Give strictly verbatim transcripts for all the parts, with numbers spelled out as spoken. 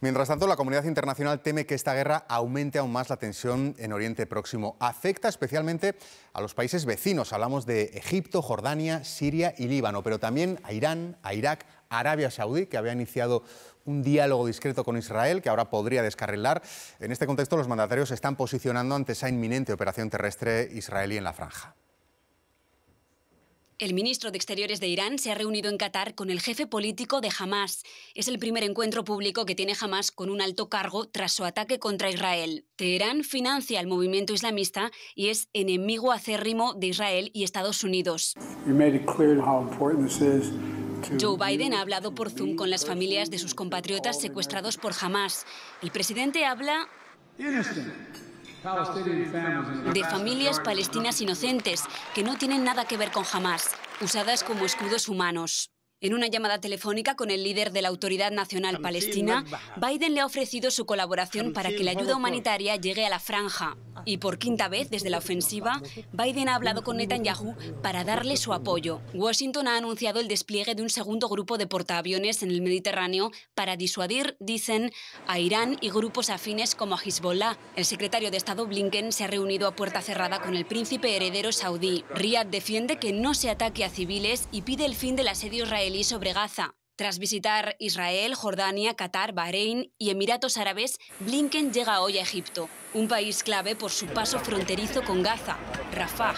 Mientras tanto, la comunidad internacional teme que esta guerra aumente aún más la tensión en Oriente Próximo. Afecta especialmente a los países vecinos. Hablamos de Egipto, Jordania, Siria y Líbano, pero también a Irán, a Irak, Arabia Saudí, que había iniciado un diálogo discreto con Israel, que ahora podría descarrilar. En este contexto, los mandatarios se están posicionando ante esa inminente operación terrestre israelí en la franja. El ministro de Exteriores de Irán se ha reunido en Qatar con el jefe político de Hamás. Es el primer encuentro público que tiene Hamás con un alto cargo tras su ataque contra Israel. Teherán financia el movimiento islamista y es enemigo acérrimo de Israel y Estados Unidos. Joe Biden ha hablado por Zoom con las familias de sus compatriotas secuestrados por Hamás. El presidente habla de familias palestinas inocentes que no tienen nada que ver con Hamás, usadas como escudos humanos. En una llamada telefónica con el líder de la Autoridad Nacional Palestina, Biden le ha ofrecido su colaboración para que la ayuda humanitaria llegue a la franja. Y por quinta vez desde la ofensiva, Biden ha hablado con Netanyahu para darle su apoyo. Washington ha anunciado el despliegue de un segundo grupo de portaaviones en el Mediterráneo para disuadir, dicen, a Irán y grupos afines como Hezbollah. El secretario de Estado Blinken se ha reunido a puerta cerrada con el príncipe heredero saudí. Riad defiende que no se ataque a civiles y pide el fin del asedio israelí sobre Gaza. Tras visitar Israel, Jordania, Qatar, Bahrein y Emiratos Árabes, Blinken llega hoy a Egipto, un país clave por su paso fronterizo con Gaza, Rafah.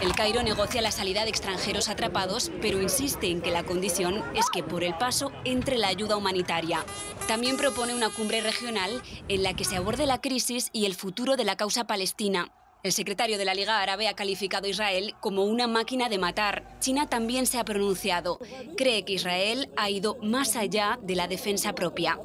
El Cairo negocia la salida de extranjeros atrapados, pero insiste en que la condición es que por el paso entre la ayuda humanitaria. También propone una cumbre regional en la que se aborde la crisis y el futuro de la causa palestina. El secretario de la Liga Árabe ha calificado a Israel como una máquina de matar. China también se ha pronunciado. Cree que Israel ha ido más allá de la defensa propia.